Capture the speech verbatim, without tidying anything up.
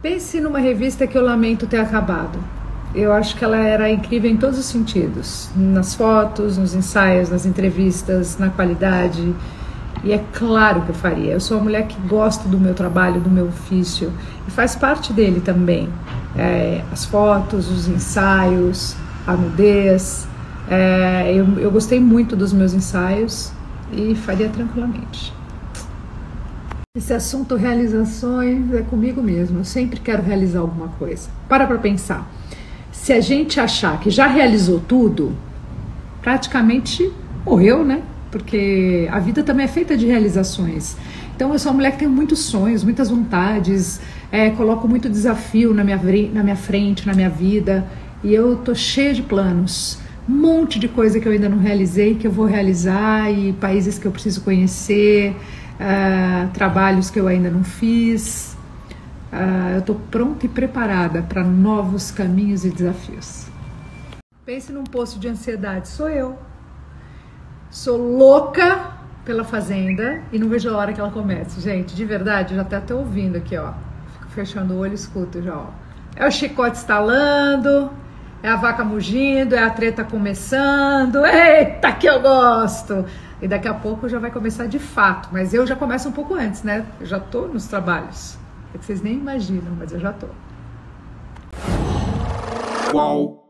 Pense numa revista que eu lamento ter acabado. Eu acho que ela era incrível em todos os sentidos, nas fotos, nos ensaios, nas entrevistas, na qualidade, e é claro que eu faria. Eu sou uma mulher que gosta do meu trabalho, do meu ofício, e faz parte dele também. É, as fotos, os ensaios, a nudez, é, eu, eu gostei muito dos meus ensaios e faria tranquilamente. Esse assunto realizações é comigo mesmo, eu sempre quero realizar alguma coisa. Para pra pensar. Se a gente achar que já realizou tudo, praticamente morreu, né? Porque a vida também é feita de realizações. Então eu sou uma mulher que tem muitos sonhos, muitas vontades, é, coloco muito desafio na minha, na minha frente, na minha vida. E eu tô cheia de planos, um monte de coisa que eu ainda não realizei, que eu vou realizar, e países que eu preciso conhecer, uh, trabalhos que eu ainda não fiz. Uh, eu estou pronta e preparada para novos caminhos e desafios. Pense num poço de ansiedade, sou eu. Sou louca pela fazenda e não vejo a hora que ela comece. Gente, de verdade, já até tô ouvindo aqui, ó. Fico fechando o olho e escuto já, ó. É o chicote estalando, é a vaca mugindo, é a treta começando. Eita, que eu gosto! E daqui a pouco já vai começar de fato, mas eu já começo um pouco antes, né? Eu já tô nos trabalhos. É que vocês nem imaginam, mas eu já tô. Uau!